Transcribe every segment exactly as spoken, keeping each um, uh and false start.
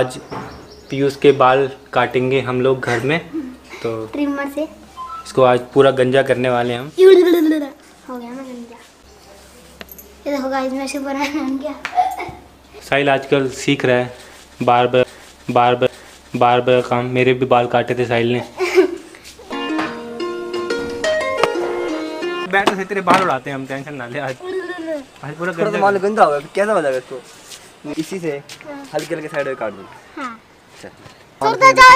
आज पीयूष के बाल काटेंगे हम लोग घर में, तो ट्रिमर से इसको आज पूरा गंजा करने वाले हम। हो गया ना गंजा, ये देखो गाइस मैं इसे बनाना आ गया। साहिल आजकल सीख रहा है बार बार बार बार बार बार काम। मेरे भी बाल काटे थे साहिल ने। बैठ से तेरे बाल उड़ाते हैं हम, टेंशन ना ले। आज आज पूरा गंजा गंदा होगा, कैसा बनेगा इसको? इसी से हल्के हल्के साइड में काट दो। हाँ। जाओ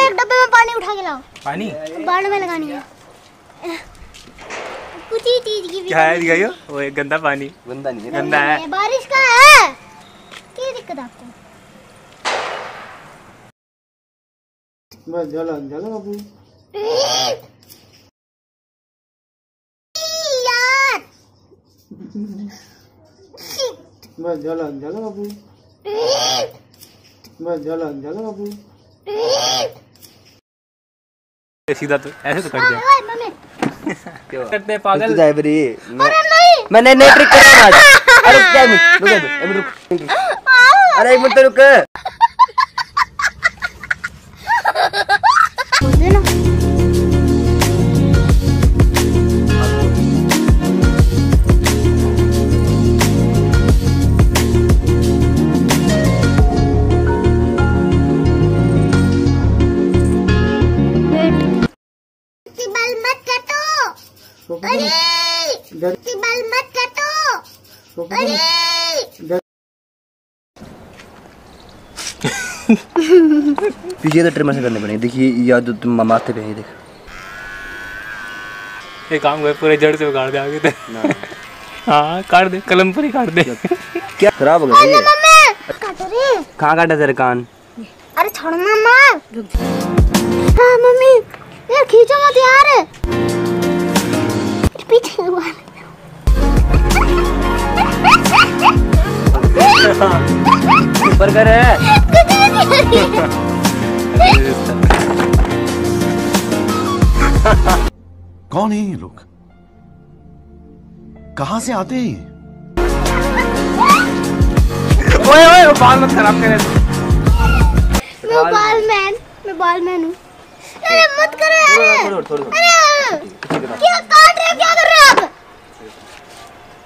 एक डब्बे में पानी उठा के लाओ। पानी? बाल में लगानी है। कुछ ही चीज की क्या है दिखाइयो? वो एक गंदा पानी। गंदा नहीं है, गंदा है। बारिश का है। क्या दिक्कत आपको? बस जला जला अभी। यार। बस जला जला अभी। बस जला जला अभी। सीधा तो ऐसे तो कर दिया। करते हैं पागल। अरे नहीं, मैंने नई ट्रिक करी आज। अरे क्या रुक रुक रुक। अरे एक मिनट रुक। बाल मत काटो। अरे पीछे तो ट्रिमर से करने पड़ेंगे। देखिए या तो तुम माथे पे ही देख। ये काम हुआ पूरे जड़ से उगाड़ दे आगे थे। हाँ काट दे, कलम पर ही काट दे। क्या खराब हो गया? कहाँ काटा तेरे कान? अरे छोड़ना मत। हाँ मम्मी ये खींचो मत यार। ऊपर कर है। कौन है ये लोग? कहाँ से आते हैं? ओए ओए बाल मत खराब करे। मैं बालमैन, मैं बालमैन हूँ। अरे मत करो यार। अरे क्या काट रहे हो, क्या कर रहे हो आप?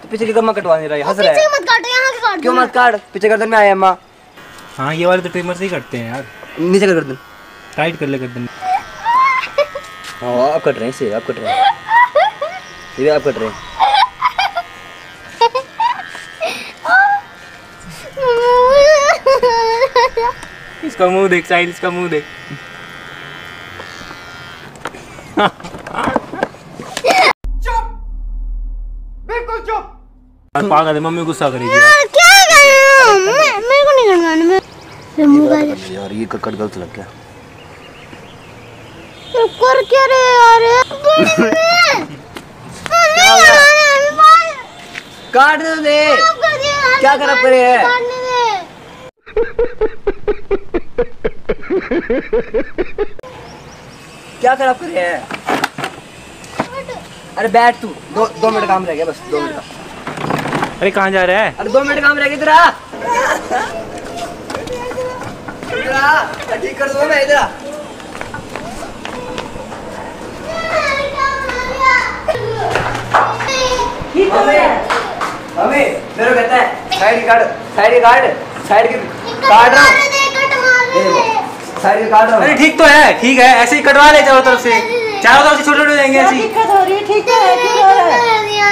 तो पीछे की कम्मा कटवा नहीं रहा है, हंस रहा है। पीछे मत काटो, यहाँ से काट। क्यों मत काट? पीछे गर्दन में आया अम्मा। हाँ ये वाले तो ट्रिमर से ही कटते हैं यार। नीचे कर गर्दन, टाइट कर ले गर्दन। हाँ आप कट रहे हैं इसे, आप कट रहे हैं ये, आप कट रहे हैं। इसका मुंह देख साहिल, इसका मुंह देख। पागल है, मम्मी गुस्सा करेगी। क्या करूं मैं, मेरे को नहीं करना। मैं मुंह का यार ये कट गलत लग गया। कर क्या रे यार? काट दे। क्या खराब करे है? क्या खराब करे है? अरे बैठ तू, दो दो मिनट काम रह गया बस, दो मिनट। अरे कहाँ जा रहा है? अरे दो मिनट काम रह गया तेरा। ठीक कर दूंगा मैं इधर। ठीक हो गया। अबे मेरे कहता है साइड काट, साइड काट, साइड काट रहा हूँ, साइड काट रहा हूँ। अरे ठीक तो है, ठीक है ऐसे ही कटवा ले। चारों तरफ से, चारों तरफ से छोटे छोटे जाएंगे ऐसे। दिक्कत हो रही है? ठीक है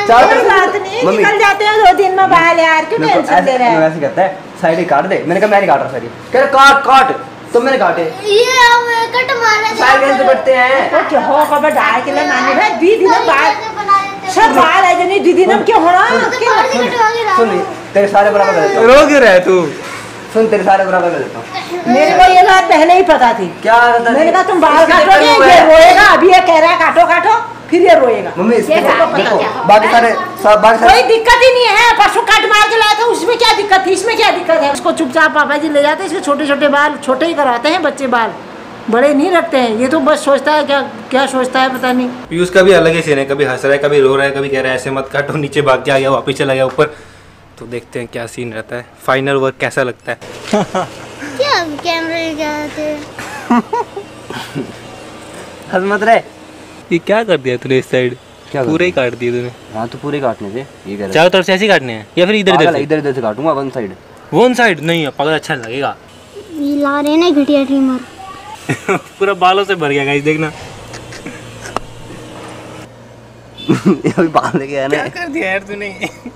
मम्मी निकल जाते हैं दो दिन में बाहर यार। क्यों टेंशन ले रहा है? मैं ऐसे कहता है साइड ही काट दे। मैंने कहा मैं नहीं काट रहा साइड। कह रहा काट काट। तो मैंने काटे। ये हम कट मारा साइड कैसे कटते हैं? ओके हो कब डाल के ले नानी भाई दीदी ने बात सब बाल है जनी दीदी ने क्या हो रहा है? सुन तेरे सारे बराबर कर देता हूं। रो क्यों रहा है तू? सुन तेरे सारे बराबर कर देता हूं। मेरे को ये बात पहले ही पता थी। क्या पता? मैंने कहा तुम बाल काटोगे ये रोएगा। अभी ये कह रहा है काटो काटो फिर ये रोएगा। मम्मी देखो बाकी सारे बाकी सारे कोई दिक्कत ही नहीं है। परसों काट मार के लाया था, उसमें क्या दिक्कत थी, इसमें क्या दिक्कत है? इसको चुपचाप पापा जी ले जाते हैं। इसके छोटे छोटे बाल छोटे ही कराते हैं बच्चे, बाल बड़े नहीं रखते हैं। ये तो बस सोचता है, क्या क्या सोचता है पता नहीं। पीयूष का भी अलग ही सीन है, कभी हंस रहा है, कभी रो रहा है, कभी कह रहा है ऐसे मत काटो। नीचे भाग के आ गया, वापिस चला गया ऊपर। तो देखते हैं क्या सीन रहता है, फाइनल वर्क कैसा लगता है। मिल गया थे। हंस मत रहे। ये क्या कर दिया तूने इस साइड? क्या पूरे काट दिए तूने? हाँ तो पूरे काटने थे। ये कह चारों तरफ से ऐसे काटने हैं या फिर इधर इधर इधर इधर से काटूंगा। वन साइड वन साइड नहीं पागल, अच्छा नहीं लगेगा। ये ला रहे ना घटिया ट्रिमर। पूरा बालों से भर गया गाइस देखना। ये अभी बाल लेके आया ना। क्या कर दिया यार तूने?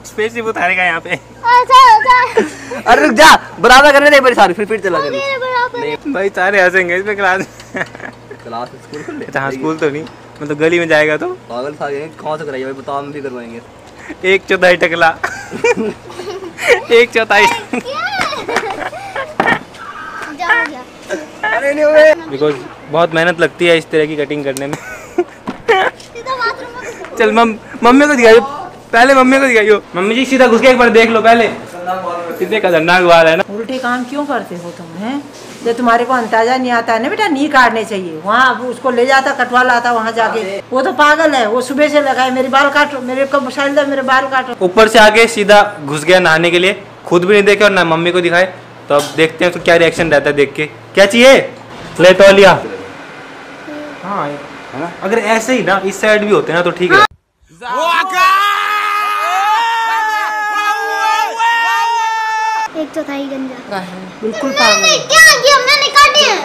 स्पेसशिप उतारेगा यहाँ पे। अच्छा अच्छा। अरे रुक जा, बराबर करने दे मेरे सारे, फिर फिर चला जाएंगे। भाई सारे हंसेंगे इसमें क्लास। क्लास स्कूल को लेते हैं। स्कूल तो नहीं मतलब गली में जाएगा तो पागल खा गए। कहाँ से कराइए भाई बताओ, हम भी करवाएंगे। एक चौथाई टकला। एक चौथाई। अरे नहीं हुए बिकॉज बहुत मेहनत लगती है इस तरह की कटिंग करने में। चल मम मम्मी को दिखाइयो पहले, मम्मी को दिखाइयो। मम्मी जी सीधा घुस के एक बार देख लो पहले, कितने खतरनाक बाल है ना। उल्टे काम क्यों करते हो तुम हैं? जो तुम्हारे को अंदाजा नहीं आता है ना बेटा, नहीं काटने चाहिए। वहाँ उसको ले जाता कटवा लाता वहाँ जाके। वो तो पागल है, वो सुबह से लगा है मेरे बाल काटो, मेरे को मेरे बाल काटो। ऊपर से आके सीधा घुस गया नहाने के लिए, खुद भी नहीं देखे और ना मम्मी को दिखाए। तो अब देखते हैं तो क्या रिएक्शन रहता है देख के। क्या चाहिए? ले तो लिया। हाँ है ना, अगर ऐसे ही ना इस साइड भी होते ना तो ठीक है। एक चौथाई गंजा बिल्कुल पागल।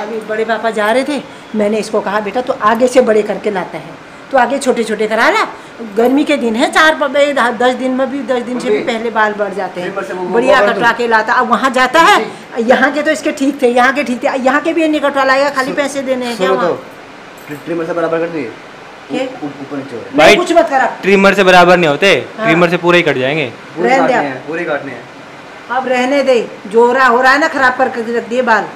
अभी बड़े पापा जा रहे थे, मैंने इसको कहा बेटा तो आगे से बड़े करके लाता है, तो आगे छोटे छोटे करा ला। गर्मी के दिन है, चार दस दिन में भी दस दिन से भी पहले बाल बढ़ जाते हैं। बढ़िया कटवा के लाता। अब वहाँ जाता है, यहाँ के तो इसके ठीक थे, यहाँ के ठीक थे, यहाँ के भी नहीं कटवा लाएगा। खाली पैसे देने हैं क्या? ट्रिमर से बराबर कर दिए। ऊपर कुछ मत करा, ट्रिमर से बराबर नहीं होते। ट्रिमर से पूरे ही कट जाएंगे, पूरे काटने हैं। अब रहने दे, जोरा हो रहा है ना, खराब करके रख दिए बाल।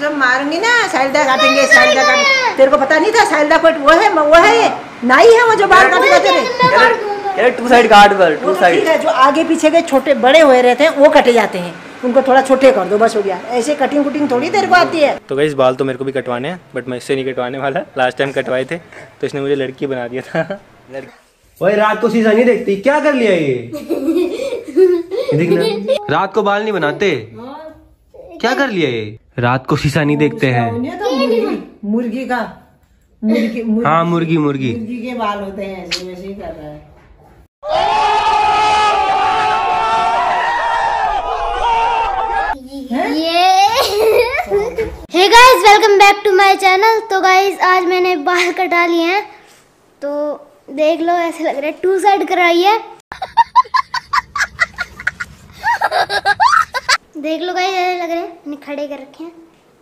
सब मारूंगी ना, साहिलदा काटेंगे, साहिलदा काटेंगे। तेरे को पता नहीं था साहिलदा कोट वो है, वो है नहीं है वो जो बाल काट जाते थे। अरे टू साइड काट पर टू साइड है, जो आगे पीछे के छोटे बड़े हुए रहते हैं वो कटे जाते हैं, उनको थोड़ा छोटे कर दो बस, हो गया। ऐसे कटिंग कुटिंग थोड़ी तेरे को आती है। तो गाइस बाल तो मेरे को भी कटवाने हैं, बट मैं इससे नहीं कटवाने वाला। लास्ट टाइम कटवाए थे तो इसने मुझे लड़की बना दिया था। वही रात को सीधा नहीं देखती, क्या कर लिया ये? रात को बाल नहीं बनाते, क्या कर लिया ये? रात को शीशा नहीं देखते हैं। मुर्गी का मुर्गी, मुर्गी हाँ मुर्गी मुर्गी मुर्गी के बाल होते हैं ऐसे, वैसे ही कर रहा है। Hey guys welcome back to my channel. तो गाइस आज मैंने बाल कटा लिए हैं, तो देख लो ऐसे लग रहा है। टू साइड कराई है, देख लो गाइस ऐसे लग रहे हैं। खड़े कर रखे हैं,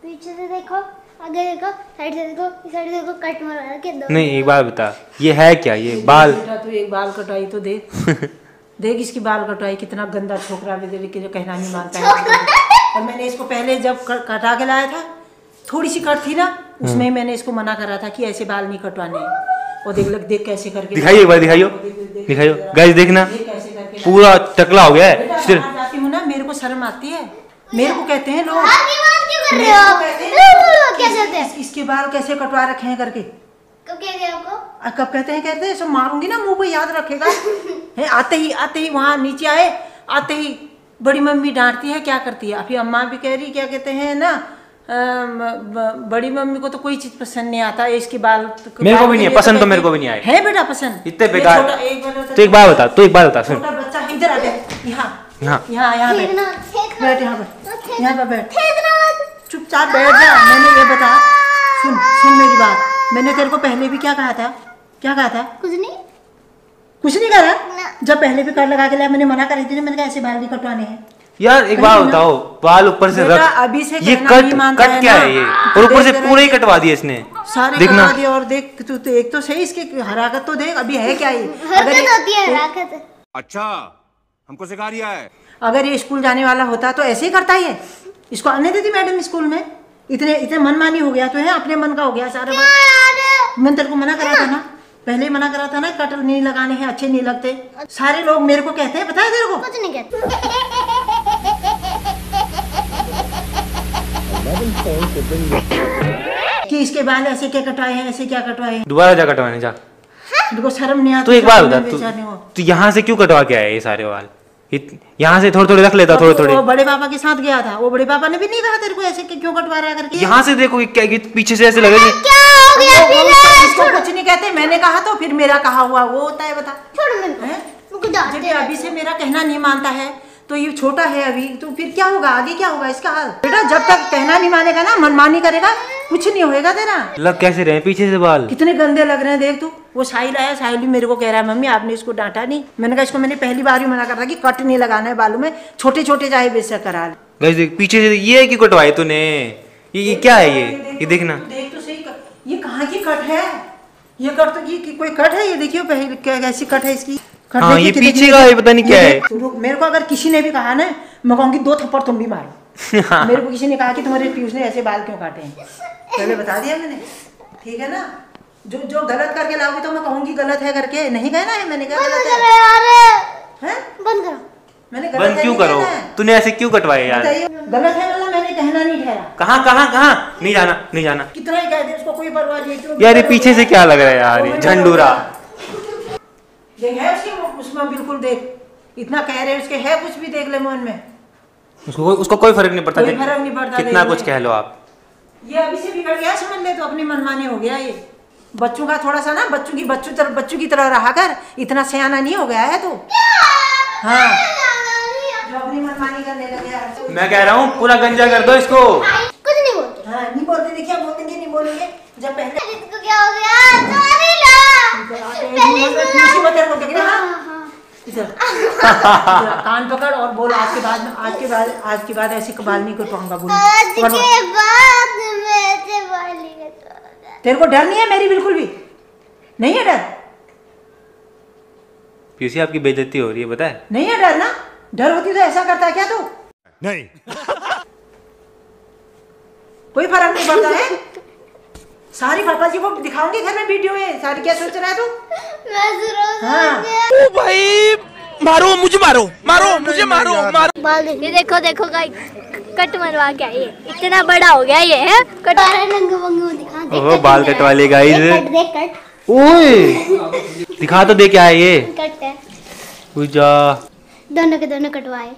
पीछे से देखो, आगे देखो, साइड से देखो, इस साइड से देखो, कट मरवा के दो। नहीं एक बार बता ये है क्या? ये बाल बेटा तू एक बाल कटाई तो देख। देख इसकी बाल कटाई, कितना गंदा छोकरा भी देख के जो कहना नहीं मानता है। और मैंने इसको पहले जब कटा के लाया था, थोड़ी सी कट थी ना, उसमें मैंने इसको मना करा था कि ऐसे बाल नहीं कटवाने। और देख लग देख कैसे करके दिखाइए, एक बार दिखाइयो दिखाइयो गाइस देखना, पूरा टकला हो गया है। सिर्फ मेरे को शर्म आती है, मेरे को कहते हैं लोग इसके बाल कैसे कटवा रखे हैं करके। कब कहते हैं आपको? कब कहते हैं? कहते हैं सब मारूंगी ना मुंह पे, याद रखेगा। है आते ही आते ही वहाँ नीचे आए, आते ही बड़ी मम्मी डांटती है, क्या करती है। अभी अम्मा भी कह रही क्या कहते हैं ना, बड़ी मम्मी को तो कोई चीज पसंद नहीं आता। इसके बाल मेरे को भी नहीं पसंद, तो मेरे को भी नहीं आए है बेटा पसंद, इतने बेकार। तो एक बार बता, तो एक बार बता सुन, बच्चा इधर आ जाए, यहाँ यहाँ यहाँ यहाँ बैठ बैठ यहाँ पर, यहाँ पर बैठ, चुपचाप बैठ जा। मैंने ये बता, सुन सुन मेरी बात, मैंने तेरे को पहले भी क्या कहा था? क्या कहा था? कुछ नहीं, कुछ नहीं कहा। जब पहले भी कर लगा के लाया, मैंने मना कर दी थी, मैंने कहा ऐसे बाल नहीं कटवाने हैं। यार एक बार बताओ, बाल ऊपर से रख, अभी से ये कट कट क्या है ये? और ऊपर से पूरे ही कटवा दिए इसने, सारे कटवा दिए। और देख तू तो एक तो सही इसकी हराकत तो देख, अभी है क्या ये? अच्छा हमको सिखा रहा है। अगर ये स्कूल जाने वाला होता तो ऐसे ही करता है। इसको आने देती मैडम स्कूल में, इतने इतने मनमानी हो गया तो है, अपने मन का हो गया सारा। मैंने तेरे को मना करा था ना, पहले ही मना करा था ना, कटर नहीं लगाने हैं, अच्छे नहीं लगते। सारे लोग मेरे को कहते हैं, बताया तेरे को कुछ नहीं कहते कि इसके बाल ऐसे क्या कटवाए हैं, ऐसे क्या कटवाए हैं। दोबारा जा कटवाने जा, देखो शर्म नहीं आती। तो एक बार बता तू यहाँ से क्यों कटवा के आया ये सारे बाल? यहाँ से थोड़े थोड़े रख लेता थोड़े थोड़े। वो बड़े पापा के साथ गया था, वो बड़े पापा ने भी नहीं कहा तेरे को ऐसे क्यों कटवा रहा करके। यहाँ से देखो क्या पीछे से ऐसे लगे इसको कुछ नहीं कहते, मैंने कहा तो फिर मेरा कहा हुआ वो होता है। बता छोड़, अभी से मेरा कहना नहीं मानता है तो ये छोटा है अभी, तो फिर क्या होगा आगे, क्या होगा इसका हाल। बेटा जब तक कहना नहीं मानेगा ना, मनमानी करेगा, कुछ नहीं होएगा तेरा। लग कैसे रहे पीछे से बाल, कितने गंदे लग रहे हैं देख तू। वो साहिल आया, साहिल भी मेरे को कह रहा है मम्मी आपने इसको डांटा नहीं। मैंने कहा इसको मैंने पहली बार ही मना करा कि कट नहीं लगाना है बालों में, छोटे छोटे चाहे बेसर करा ले। पीछे से ये क्यों कटवाए तूने, ये क्या है ये, ये देखना देख तो सही, ये कहाँ की कट है, ये कट तो ये कोई कट है, ये देखियो कैसी कट है इसकी। हाँ, ये पीछे का है, पता नहीं क्या है। मेरे को अगर किसी ने भी कहा ना, मैं कहूँगी दो थप्पड़ तुम भी मारो। हाँ। मेरे को किसी ने कहा कि तुम्हारे पीयूष ने ऐसे बाल क्यों काटे हैं, पहले बता दिया मैंने, ठीक है ना। जो जो गलत करके लाओगे तो मैं कहूँगी गलत है करके, नहीं कहना है मैंने, क्या गलत है, बंद करो, मैंने बंद क्यों करो, तूने ऐसे क्यों कटवाए यार, गलत है मतलब मैंने कहना नहीं ठहरा। कहाँ कहाँ कहाँ नहीं जाना नहीं जाना, कितना ही कह दे उसको कोई परवाह नहीं। यार ये पीछे से क्या लग रहा है यार, ये झंडूरा है उसके, उसमें बिल्कुल देख इतना कह रहे हैं उसके, है कुछ भी देख ले मन में उसको, उसको कोई फर्क नहीं पड़ता, कोई फर्क नहीं पड़ता कितना कुछ कह लो आप। ये अभी से बिगड़ गया समझ ले तो, अपने मनमाने हो गया ये। बच्चों का थोड़ा सा ना, बच्चों की बच्चों तरह बच्चों की तरह रहा कर, इतना सयाना नहीं हो गया है तो। हाँ जो अपनी मनमानी करने लगे, मैं कह रहा हूँ पूरा गंजा कर दो इसको, कुछ नहीं बोलते। हाँ नहीं बोलते, देखिए बोलेंगे नहीं बोलेंगे जब पहले कान पकड़ और बोल आज के बाद आज के बाद आज के बाद ऐसे कबाल नहीं कर पाऊंगा। तेरे को डर नहीं है मेरी, बिल्कुल भी नहीं है डर। पीयूसी आपकी बेइज्जती हो रही है, पता है। नहीं है डर ना, डर होती तो ऐसा करता है क्या तू? नहीं कोई फर्क नहीं पड़ता है। सारी पापा जी को दिखाऊंगी घर में वीडियो में, सारी क्या सोच रहा है तू? ओ भाई मारो मुझे, मारो मारो मुझे, मारो मारो बाल ये देखो देखो गाइस, कट मनवा के आई, इतना बड़ा हो गया ये है, कट रंग वंगू दिखा दे। ओहो बाल कटवा ले गाइस, कट दे कट, ओए दिखा तो दे क्या है ये, कट है पूजा, दोनों के दोनों कटवाए।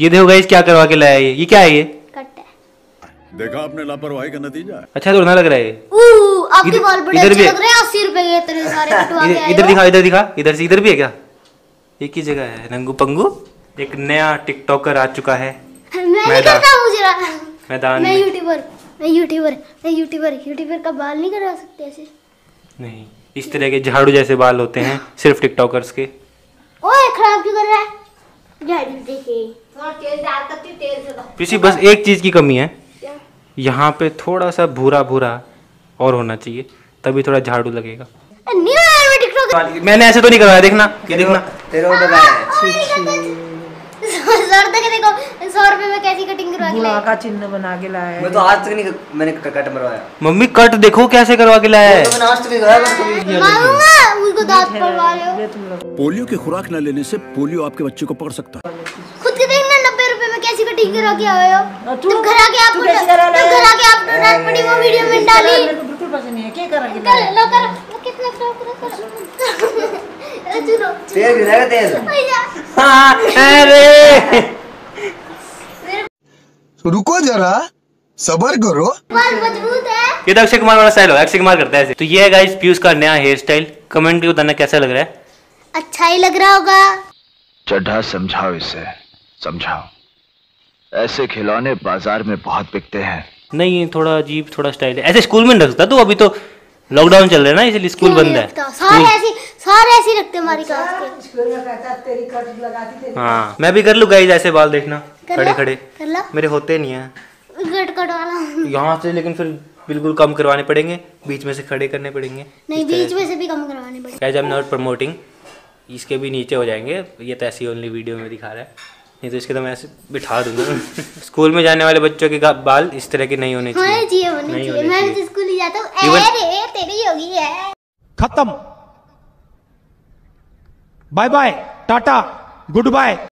ये देखो गाइस क्या करवा के लाया ये, ये क्या है ये, कट है। देखा आपने लापरवाही का नतीजा। अच्छा तो ना लग रहा है, ओ आपके बाल बड़े अच्छे लग रहे हैं, अस्सी रुपए के इतने सारे कटवा के आए। इधर दिखा इधर दिखा, इधर से इधर भी है क्या, एक ही जगह है रंगू पंगू। एक नया टिकटॉकर आ चुका है, मैं करता मैदान, मैं यूट्यूबर मैं यूट्यूबर मैं यूट्यूबर यूट्यूबर का बाल नहीं कटवा सकते ऐसे, नहीं इस तरह के झाड़ू जैसे बाल होते हैं सिर्फ टिकटॉकर्स के। ओए खराब क्यों कर रहा है झाड़ू, देखिए थोड़ा तेज डाल सकती, तेज होगा पीसी। बस एक चीज की कमी है यहाँ पे, थोड़ा सा भूरा भूरा और होना चाहिए तभी थोड़ा झाड़ू लगेगा। मैंने ऐसे तो नहीं करवाया, देखना ये देखना तेरे को बताया देखो देखो सौ रुपए में कैसी कटिंग करवा के लाया, का चिन्ह बना के लाया है। मैं तो आज तक नहीं मैंने कट मरवाया। मम्मी कट देखो कैसे करवा के लाया है, तो मैंने आज तक नहीं करवाया, बस कभी मारूंगा उनको दांत पड़वा लो। पोलियो की खुराक न लेने से पोलियो आपके बच्चे को पकड़ सकता है। खुद के देखना नब्बे रुपए में कैसी कटिंग करवा के आए हो तुम, घर आके आपको घर आके आपको डांट पड़ी वो वीडियो में डाली, मेरे को बिल्कुल पसंद नहीं है। क्या कर रही है लो कर, वो कितना फ्रॉक कर तो रुको जरा सबर करो, मजबूत है ये तो। अक्षय कुमार वाला स्टाइल हो, अक्षय कुमार करता है ऐसे। तो ये है गाइस पीयूष का नया हेयर स्टाइल, कमेंट में बताना कैसा लग रहा है। अच्छा ही लग रहा होगा, चड्ढा समझाओ इसे, समझाओ ऐसे खिलौने बाजार में बहुत बिकते हैं। नहीं थोड़ा अजीब थोड़ा स्टाइल है, ऐसे स्कूल में नहीं रखता तो, अभी तो लॉकडाउन चल रहा है ना इसलिए स्कूल बंद है। सारे ऐसे रखते हमारी क्लास के। हाँ मैं भी कर लूँ गाइस ऐसे बाल, देखना खड़े खड़े मेरे होते नहीं है यहाँ से, लेकिन फिर बिल्कुल कम करवाने पड़ेंगे, बीच में से खड़े करने पड़ेंगे। नहीं बीच में से भी कम करवाने पड़ेंगे। Guys I am not promoting, इसके भी नीचे हो जाएंगे, ये तो ऐसी ओनली वीडियो में दिखा रहा है, नहीं तो इसके तो मैं ऐसे बिठा दूंगा। स्कूल में जाने वाले बच्चों के बाल इस तरह के नहीं होने चाहिए, नहीं होने चाहिए। स्कूल ही जाता हूं, अरे तेरी होगी है खत्म, bye bye tata good bye.